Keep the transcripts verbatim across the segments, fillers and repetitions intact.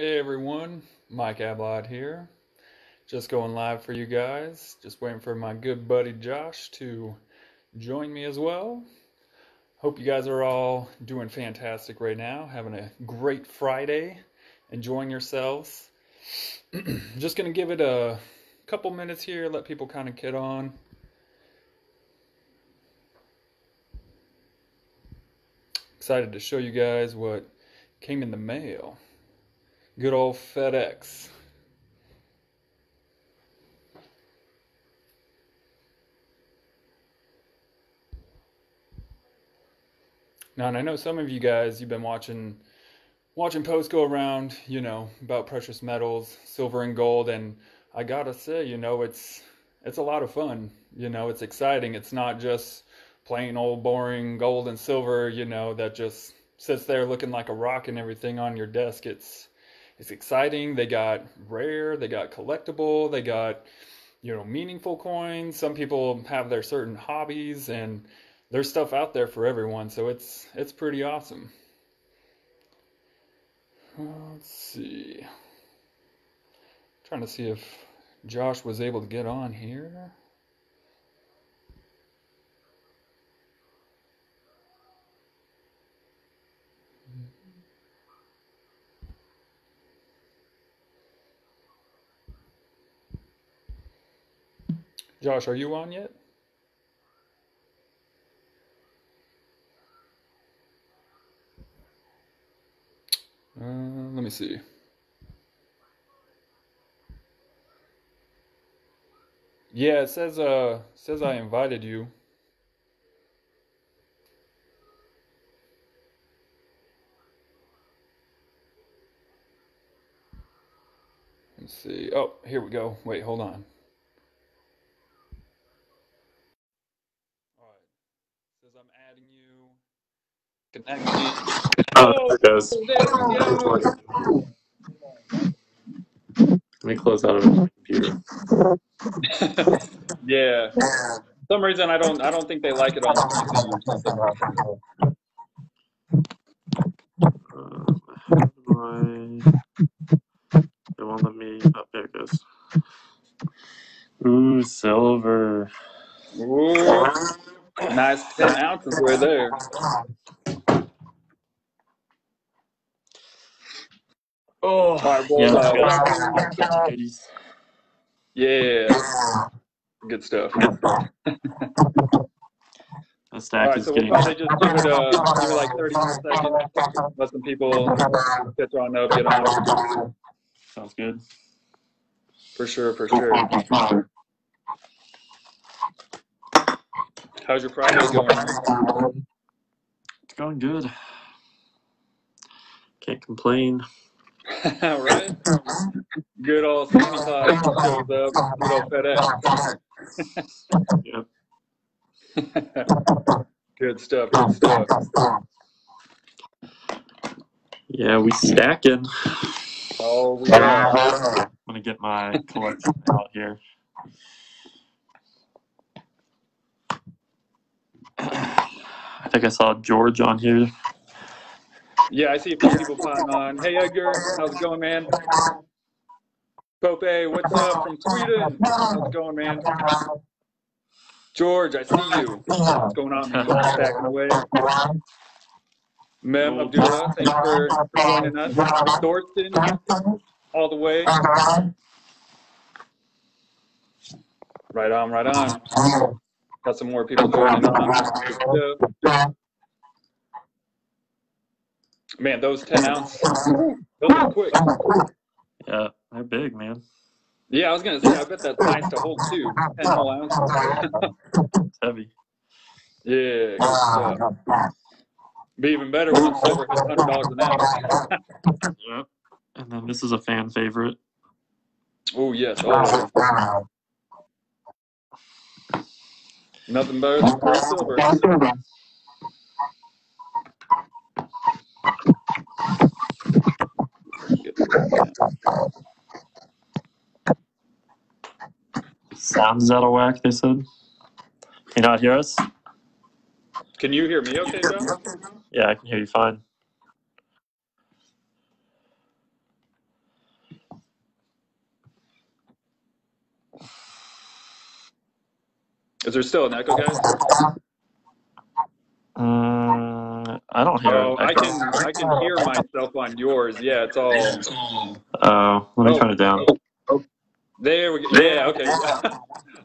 Hey everyone, Mike Ablod here. Just going live for you guys. Just waiting for my good buddy Josh to join me as well. Hope you guys are all doing fantastic right now. Having a great Friday. Enjoying yourselves. Just going to give it a couple minutes here. Let people kind of get on. Excited to show you guys what came in the mail. Good old FedEx. Now, and I know some of you guys, you've been watching watching posts go around, you know, about precious metals, silver and gold, and I gotta say, you know, it's it's a lot of fun. You know, it's exciting. It's not just plain old boring gold and silver, you know, that just sits there looking like a rock and everything on your desk. It's It's exciting. They got rare, they got collectible, they got, you know, meaningful coins. Some people have their certain hobbies, and there's stuff out there for everyone, so it's it's pretty awesome. Let's see. I'm trying to see if Josh was able to get on here. Josh, are you on yet? Uh, let me see. Yeah, it says uh says I invited you. Let's see. Oh, here we go. Wait, hold on. Connecting. Oh, there it goes. There go. Let me close out of my computer. Yeah. For some reason I don't I don't think they like it on the um, how do I they won't let me oh there it goes. Ooh, silver. Ooh. Nice ten ounces right there. Oh, right, boys, yeah, good. Yeah, good stuff. The stack right, is so getting. We'll probably just give it, uh, give it like thirty more seconds. Let some people get on up, get on. Sounds good. For sure, for sure. How's your Friday going? It's going good. Can't complain. Right? Good old Santa Claus shows up. Good old FedEx. Yep. Good stuff. Good stuff. Yeah, we stacking. Oh, we are. I'm gonna get my collection out here. I think I saw George on here. Yeah, I see a few people popping on. Hey, Edgar, how's it going, man? Popeye, what's up from Sweden? How's it going, man? George, I see you. What's going on? Stacking away. Mem Abdullah, thanks for joining us. Thorsten, all the way. Right on, right on. Got some more people joining on. Man, those ten ounce, those are quick. Yeah, they're big, man. Yeah, I was going to say, I bet that's nice to hold, too. ten whole ounces. It's heavy. Yeah, good stuff. Be even better once silver hits one hundred dollars an ounce. Yep. Yeah. And then this is a fan favorite. Oh, yes. Always. Nothing better than pure silver. Sounds out of whack, they said. Can you not hear us? Can you hear me okay, Joe? Yeah, I can hear you fine. Is there still an echo, guys? Um, I don't hear. Oh, I can I can hear myself on yours. Yeah, it's all. Oh, let me oh. turn it down. There we go. Yeah, okay.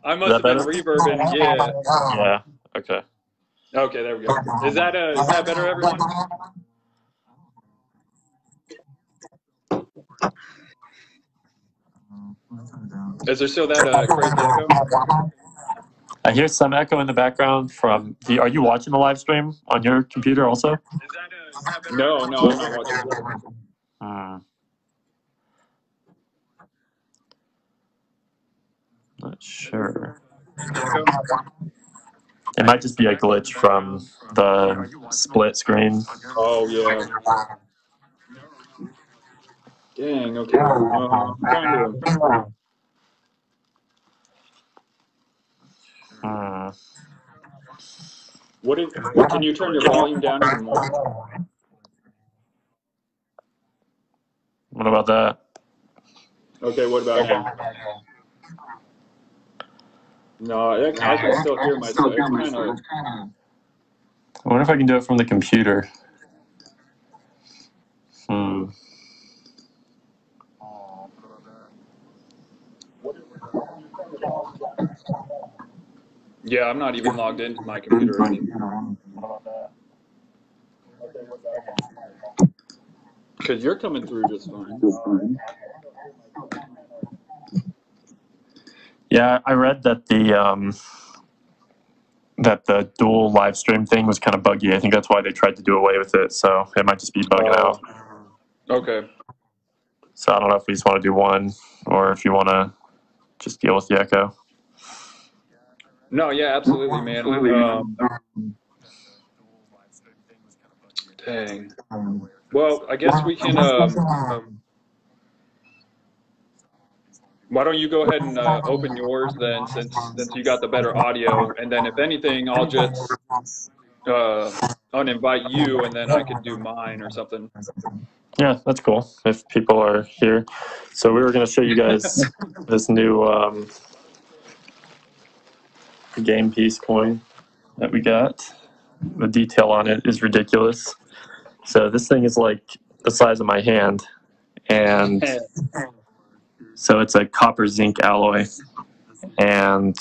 I must have been reverbing. Yeah. Yeah. Okay. Okay, there we go. Is that a is that better, everyone? Is there still that uh, crazy echo? I hear some echo in the background from the. Are you watching the live stream on your computer also? Is that a, no, no, I'm not watching. Uh, not sure. It might just be a glitch from the split screen. Oh yeah. Dang. Okay. Uh, I'm trying to. Uh, what, if, what can you turn your volume down even more? What about that? Okay, what about that? No, I, I can still hear myself. Kinda... I wonder if I can do it from the computer. Hmm. Yeah, I'm not even logged into my computer anymore. Because you're coming through just fine. Yeah, I read that the um, that the dual live stream thing was kind of buggy. I think that's why they tried to do away with it. So it might just be bugging uh, out. Okay. So I don't know if we just want to do one or if you want to just deal with the echo. No, yeah, absolutely, man. Absolutely, um, man. Dang. Well, I guess we can. Um, um, why don't you go ahead and uh, open yours then, since since you got the better audio, and then if anything, I'll just uh, uninvite you, and then I can do mine or something. Yeah, that's cool. If people are here, so we were gonna show you guys this new. Um, game piece coin that we got. The detail on it is ridiculous. So this thing is like the size of my hand, and so it's a copper zinc alloy, and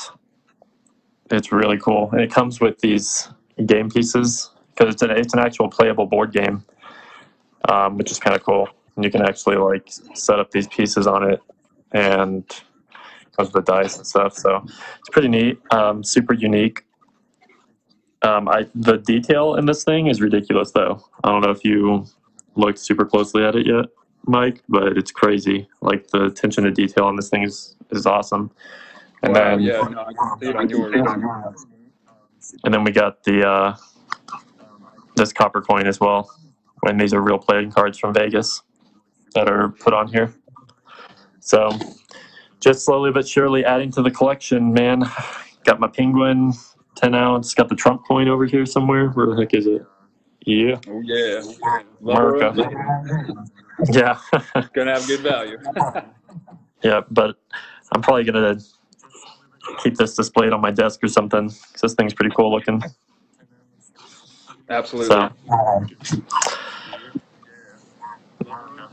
it's really cool. And it comes with these game pieces because it's an, it's an actual playable board game, um, which is kind of cool. And you can actually like set up these pieces on it, and comes with the dice and stuff, so it's pretty neat. Um, super unique. Um, I the detail in this thing is ridiculous, though. I don't know if you looked super closely at it yet, Mike, but it's crazy. Like the attention to detail on this thing is is awesome. And wow, then yeah, no, I can see it on yours. And then we got the uh, this copper coin as well. And these are real playing cards from Vegas that are put on here. So. Just slowly but surely adding to the collection, man. Got my penguin, ten ounce. Got the Trump coin over here somewhere. Where the heck is it? Yeah. Oh, yeah. America. Yeah. Gonna have good value. Yeah, but I'm probably gonna keep this displayed on my desk or something. This thing's pretty cool looking. Absolutely. So,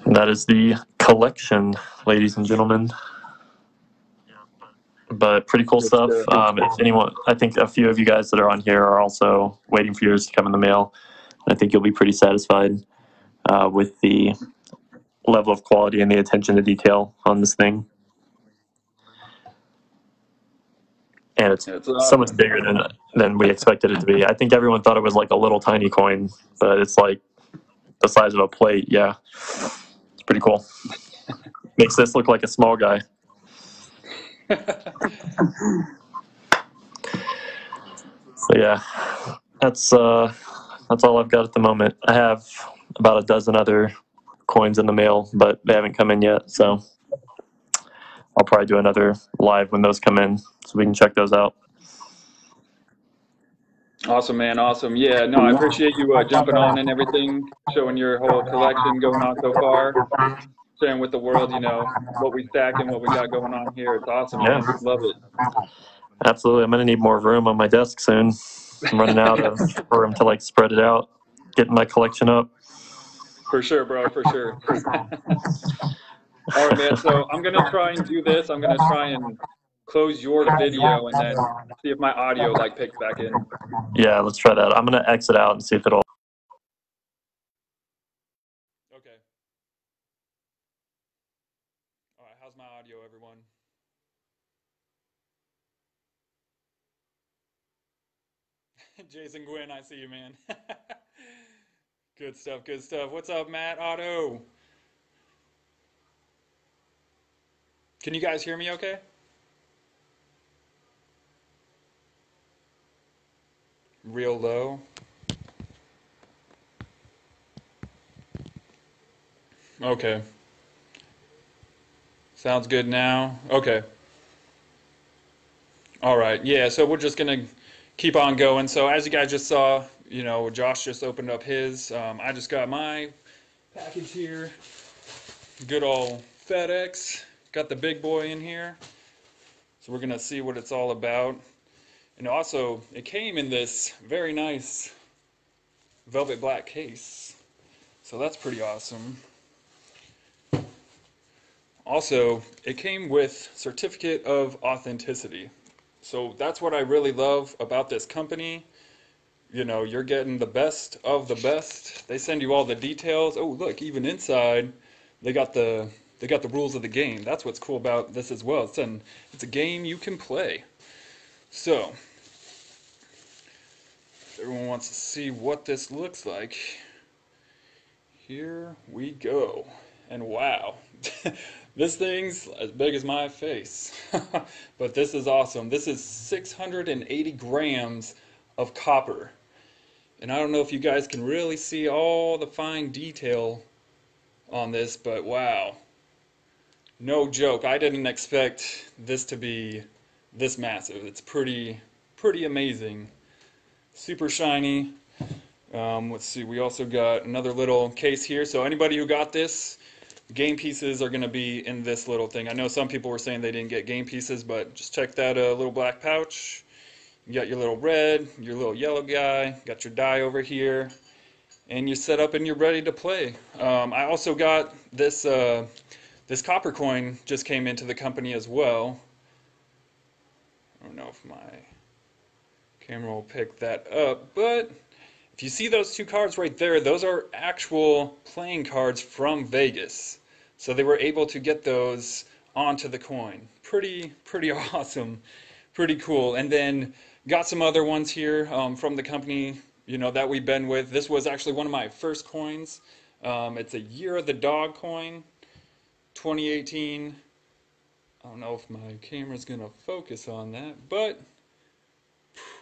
that is the collection, ladies and gentlemen. But pretty cool stuff. Um, if anyone, I think a few of you guys that are on here are also waiting for yours to come in the mail. I think you'll be pretty satisfied uh, with the level of quality and the attention to detail on this thing. And it's, it's so much bigger than than we expected it to be. I think everyone thought it was like a little tiny coin, but it's like the size of a plate. Yeah, it's pretty cool. Makes this look like a small guy. So yeah, that's uh, that's all I've got at the moment. I have about a dozen other coins in the mail, but they haven't come in yet. So I'll probably do another live when those come in, so we can check those out. Awesome, man. Awesome. Yeah. No, I appreciate you uh, jumping on and everything, showing your whole collection going on so far. Sharing with the world, you know, what we stacked and what we got going on here. It's awesome. Yeah. Love it. Absolutely. I'm going to need more room on my desk soon. I'm running out of room to like spread it out, getting my collection up. For sure, bro. For sure. All right, man. So I'm going to try and do this. I'm going to try and close your video and then see if my audio like picks back in. Yeah, let's try that. I'm going to exit out and see if it'll. Okay. All right. How's my audio, everyone? Jason Gwynn, I see you, man. Good stuff, good stuff. What's up, Matt Otto? Can you guys hear me okay? Real low. Okay. Sounds good now. Okay. All right, yeah, so we're just gonna keep on going. So as you guys just saw, you know, Josh just opened up his. Um, I just got my package here. Good old FedEx. Got the big boy in here. So we're gonna see what it's all about. And also, it came in this very nice velvet black case. So that's pretty awesome. Also, it came with certificate of authenticity. So that's what I really love about this company. You know, you're getting the best of the best. They send you all the details. Oh, look, even inside, they got the they got the rules of the game. That's what's cool about this as well. It's an it's a game you can play. So, if everyone wants to see what this looks like, here we go. And wow. This thing's as big as my face, but this is awesome. This is six hundred eighty grams of copper. And I don't know if you guys can really see all the fine detail on this, but wow. No joke, I didn't expect this to be this massive. It's pretty, pretty amazing. Super shiny. Um, let's see, we also got another little case here. So anybody who got this, game pieces are going to be in this little thing. I know some people were saying they didn't get game pieces, but just check that uh, little black pouch. You got your little red, your little yellow guy, got your die over here, and you're set up and you're ready to play. Um, I also got this, uh, this copper coin just came into the company as well. I don't know if my camera will pick that up, but if you see those two cards right there, those are actual playing cards from Vegas. So they were able to get those onto the coin. Pretty, pretty awesome, pretty cool. And then got some other ones here um, from the company, you know, that we've been with. This was actually one of my first coins. Um, it's a Year of the Dog coin, twenty eighteen. I don't know if my camera's gonna focus on that, but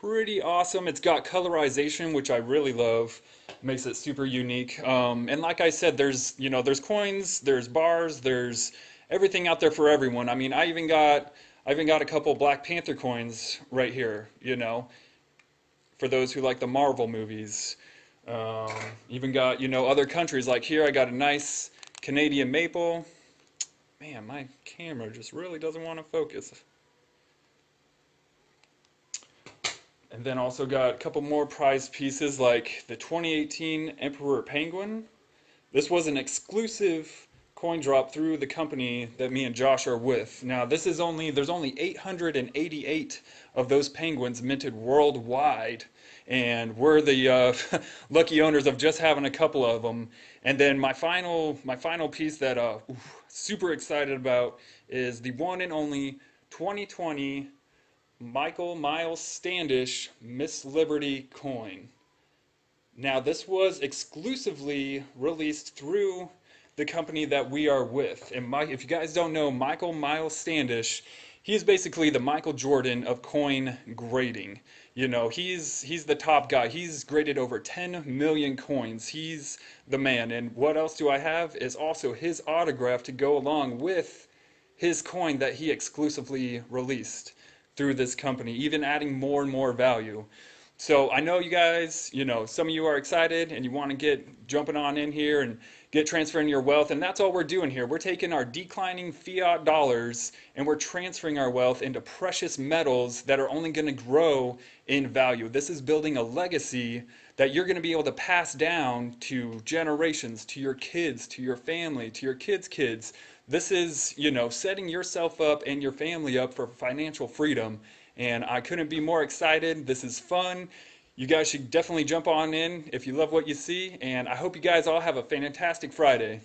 pretty awesome. It's got colorization, which I really love. Makes it super unique. Um, and like I said, there's, you know, there's coins, there's bars, there's everything out there for everyone. I mean, I even got, I even got a couple Black Panther coins right here, you know, for those who like the Marvel movies. Um, even got, you know, other countries. Like here, I got a nice Canadian maple. Man, my camera just really doesn't want to focus. And then also got a couple more prize pieces like the twenty eighteen Emperor Penguin. This was an exclusive coin drop through the company that me and Josh are with. Now this is only, there's only eight hundred eighty-eight of those penguins minted worldwide. And we're the uh, lucky owners of just having a couple of them. And then my final, my final piece that I'm uh, super excited about is the one and only twenty twenty Michael Miles Standish Miss Liberty coin. Now this was exclusively released through the company that we are with. And Mike, if you guys don't know Michael Miles Standish, he's basically the Michael Jordan of coin grading. You know, he's he's the top guy. He's graded over ten million coins. He's the man. And what else do I have is also his autograph to go along with his coin that he exclusively released through this company, even adding more and more value. So I know you guys, you know, some of you are excited and you want to get jumping on in here and get transferring your wealth. And that's all we're doing here. We're taking our declining fiat dollars and we're transferring our wealth into precious metals that are only going to grow in value. This is building a legacy that you're going to be able to pass down to generations, to your kids, to your family, to your kids' kids. This is, you know, setting yourself up and your family up for financial freedom. And I couldn't be more excited. This is fun. You guys should definitely jump on in if you love what you see. And I hope you guys all have a fantastic Friday.